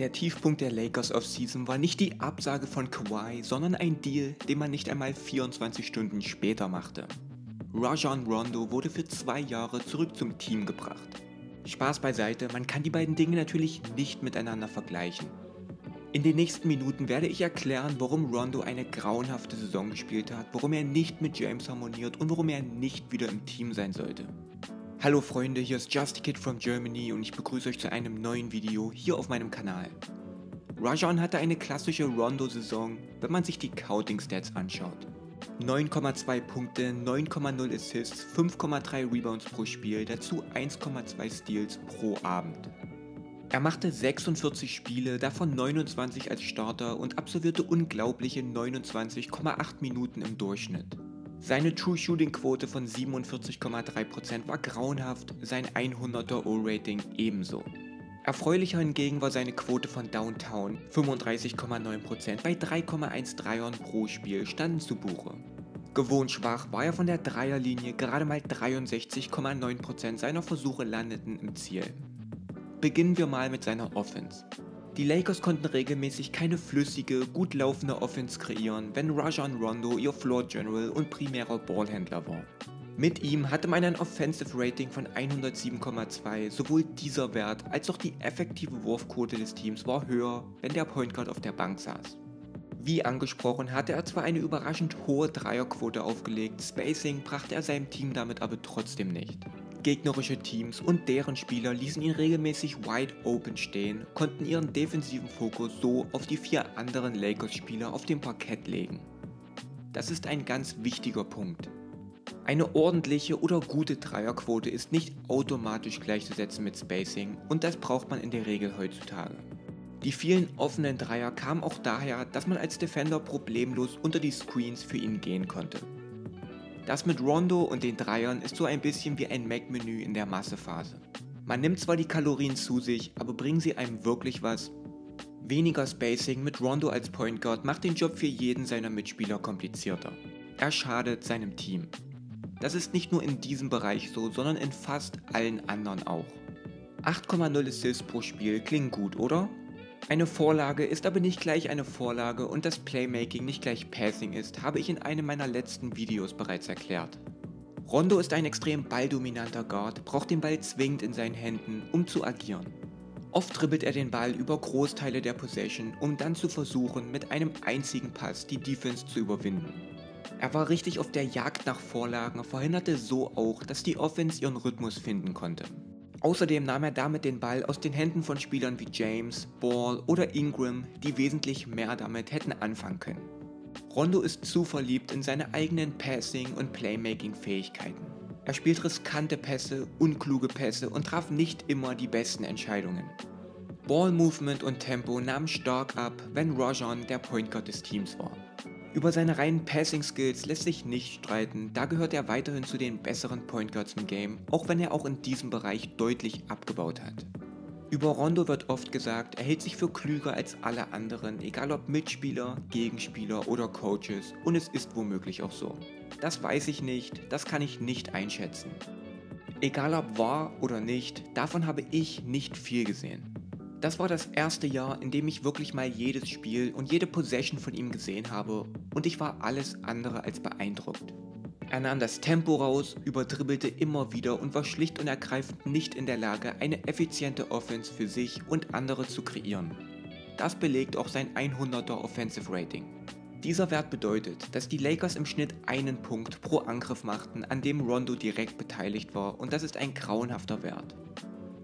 Der Tiefpunkt der Lakers Offseason war nicht die Absage von Kawhi, sondern ein Deal, den man nicht einmal 24 Stunden später machte. Rajon Rondo wurde für 2 Jahre zurück zum Team gebracht. Spaß beiseite, man kann die beiden Dinge natürlich nicht miteinander vergleichen. In den nächsten Minuten werde ich erklären, warum Rondo eine grauenhafte Saison gespielt hat, warum er nicht mit James harmoniert und warum er nicht wieder im Team sein sollte. Hallo Freunde, hier ist Just A Kid from Germany und ich begrüße euch zu einem neuen Video hier auf meinem Kanal. Rajon hatte eine klassische Rondo-Saison, wenn man sich die Counting-Stats anschaut. 9,2 Punkte, 9,0 Assists, 5,3 Rebounds pro Spiel, dazu 1,2 Steals pro Abend. Er machte 46 Spiele, davon 29 als Starter und absolvierte unglaubliche 29,8 Minuten im Durchschnitt. Seine True-Shooting-Quote von 47,3% war grauenhaft, sein 100er O-Rating ebenso. Erfreulicher hingegen war seine Quote von Downtown, 35,9%, bei 3,1 Dreiern pro Spiel standen zu Buche. Gewohnt schwach war er von der Dreierlinie, gerade mal 63,9% seiner Versuche landeten im Ziel. Beginnen wir mal mit seiner Offense. Die Lakers konnten regelmäßig keine flüssige, gut laufende Offense kreieren, wenn Rajon Rondo ihr Floor General und primärer Ballhändler war. Mit ihm hatte man ein Offensive Rating von 107,2, sowohl dieser Wert als auch die effektive Wurfquote des Teams war höher, wenn der Point Guard auf der Bank saß. Wie angesprochen hatte er zwar eine überraschend hohe Dreierquote aufgelegt, Spacing brachte er seinem Team damit aber trotzdem nicht. Gegnerische Teams und deren Spieler ließen ihn regelmäßig wide open stehen, konnten ihren defensiven Fokus so auf die 4 anderen Lakers-Spieler auf dem Parkett legen. Das ist ein ganz wichtiger Punkt. Eine ordentliche oder gute Dreierquote ist nicht automatisch gleichzusetzen mit Spacing und das braucht man in der Regel heutzutage. Die vielen offenen Dreier kamen auch daher, dass man als Defender problemlos unter die Screens für ihn gehen konnte. Das mit Rondo und den Dreiern ist so ein bisschen wie ein Mac-Menü in der Massephase. Man nimmt zwar die Kalorien zu sich, aber bringen sie einem wirklich was? Weniger Spacing mit Rondo als Point Guard macht den Job für jeden seiner Mitspieler komplizierter. Er schadet seinem Team. Das ist nicht nur in diesem Bereich so, sondern in fast allen anderen auch. 8,0 Assists pro Spiel klingen gut, oder? Eine Vorlage ist aber nicht gleich eine Vorlage und dass Playmaking nicht gleich Passing ist, habe ich in einem meiner letzten Videos bereits erklärt. Rondo ist ein extrem balldominanter Guard, braucht den Ball zwingend in seinen Händen, um zu agieren. Oft dribbelt er den Ball über Großteile der Possession, um dann zu versuchen, mit einem einzigen Pass die Defense zu überwinden. Er war richtig auf der Jagd nach Vorlagen, verhinderte so auch, dass die Offense ihren Rhythmus finden konnte. Außerdem nahm er damit den Ball aus den Händen von Spielern wie James, Ball oder Ingram, die wesentlich mehr damit hätten anfangen können. Rondo ist zu verliebt in seine eigenen Passing- und Playmaking-Fähigkeiten. Er spielt riskante Pässe, unkluge Pässe und traf nicht immer die besten Entscheidungen. Ball-Movement und Tempo nahmen stark ab, wenn Rajon der Point Guard des Teams war. Über seine reinen Passing-Skills lässt sich nicht streiten, da gehört er weiterhin zu den besseren Point Guards im Game, auch wenn er auch in diesem Bereich deutlich abgebaut hat. Über Rondo wird oft gesagt, er hält sich für klüger als alle anderen, egal ob Mitspieler, Gegenspieler oder Coaches, und es ist womöglich auch so. Das weiß ich nicht, das kann ich nicht einschätzen. Egal ob wahr oder nicht, davon habe ich nicht viel gesehen. Das war das erste Jahr, in dem ich wirklich mal jedes Spiel und jede Possession von ihm gesehen habe und ich war alles andere als beeindruckt. Er nahm das Tempo raus, überdribbelte immer wieder und war schlicht und ergreifend nicht in der Lage, eine effiziente Offense für sich und andere zu kreieren. Das belegt auch sein 100er Offensive Rating. Dieser Wert bedeutet, dass die Lakers im Schnitt einen Punkt pro Angriff machten, an dem Rondo direkt beteiligt war und das ist ein grauenhafter Wert.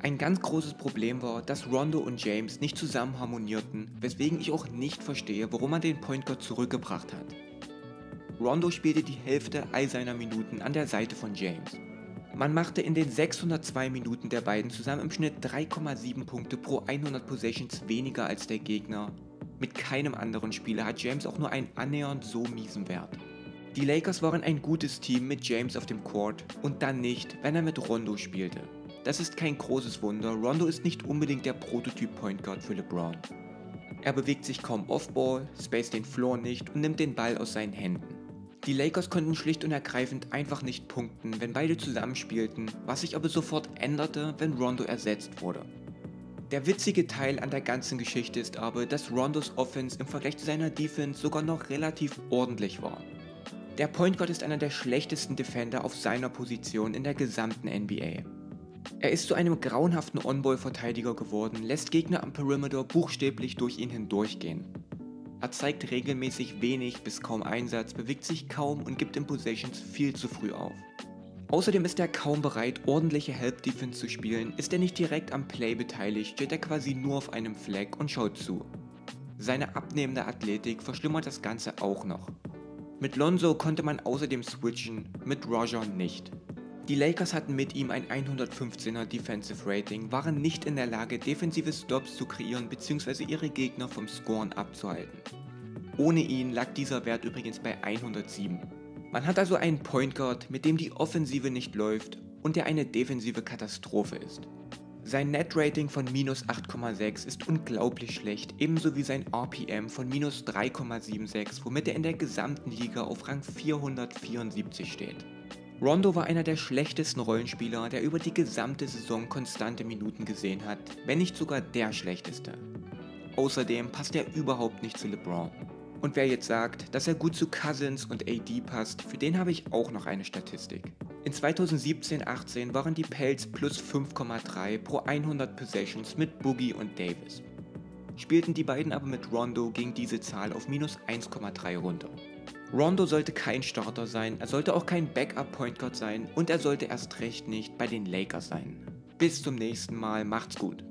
Ein ganz großes Problem war, dass Rondo und James nicht zusammen harmonierten, weswegen ich auch nicht verstehe, warum man den Point Guard zurückgebracht hat. Rondo spielte die Hälfte all seiner Minuten an der Seite von James. Man machte in den 602 Minuten der beiden zusammen im Schnitt 3,7 Punkte pro 100 Possessions weniger als der Gegner. Mit keinem anderen Spieler hat James auch nur einen annähernd so miesen Wert. Die Lakers waren ein gutes Team mit James auf dem Court und dann nicht, wenn er mit Rondo spielte. Das ist kein großes Wunder, Rondo ist nicht unbedingt der Prototyp Point Guard für LeBron. Er bewegt sich kaum Off-Ball, spaced den Floor nicht und nimmt den Ball aus seinen Händen. Die Lakers konnten schlicht und ergreifend einfach nicht punkten, wenn beide zusammenspielten, was sich aber sofort änderte, wenn Rondo ersetzt wurde. Der witzige Teil an der ganzen Geschichte ist aber, dass Rondos Offense im Vergleich zu seiner Defense sogar noch relativ ordentlich war. Der Point Guard ist einer der schlechtesten Defender auf seiner Position in der gesamten NBA. Er ist zu einem grauenhaften On-Ball-Verteidiger geworden, lässt Gegner am Perimeter buchstäblich durch ihn hindurchgehen. Er zeigt regelmäßig wenig bis kaum Einsatz, bewegt sich kaum und gibt in Possessions viel zu früh auf. Außerdem ist er kaum bereit, ordentliche Help-Defense zu spielen, ist er nicht direkt am Play beteiligt, steht er quasi nur auf einem Fleck und schaut zu. Seine abnehmende Athletik verschlimmert das Ganze auch noch. Mit Lonzo konnte man außerdem switchen, mit Rajon nicht. Die Lakers hatten mit ihm ein 115er Defensive Rating, waren nicht in der Lage, defensive Stops zu kreieren bzw. ihre Gegner vom Scoren abzuhalten. Ohne ihn lag dieser Wert übrigens bei 107. Man hat also einen Point Guard, mit dem die Offensive nicht läuft und der eine defensive Katastrophe ist. Sein Net Rating von -8,6 ist unglaublich schlecht, ebenso wie sein RPM von -3,76, womit er in der gesamten Liga auf Rang 474 steht. Rondo war einer der schlechtesten Rollenspieler, der über die gesamte Saison konstante Minuten gesehen hat, wenn nicht sogar der schlechteste. Außerdem passt er überhaupt nicht zu LeBron. Und wer jetzt sagt, dass er gut zu Cousins und AD passt, für den habe ich auch noch eine Statistik. In 2017-18 waren die Pelts +5,3 pro 100 Possessions mit Boogie und Davis. Spielten die beiden aber mit Rondo, ging diese Zahl auf -1,3 runter. Rondo sollte kein Starter sein, er sollte auch kein Backup-Point Guard sein und er sollte erst recht nicht bei den Lakers sein. Bis zum nächsten Mal, macht's gut.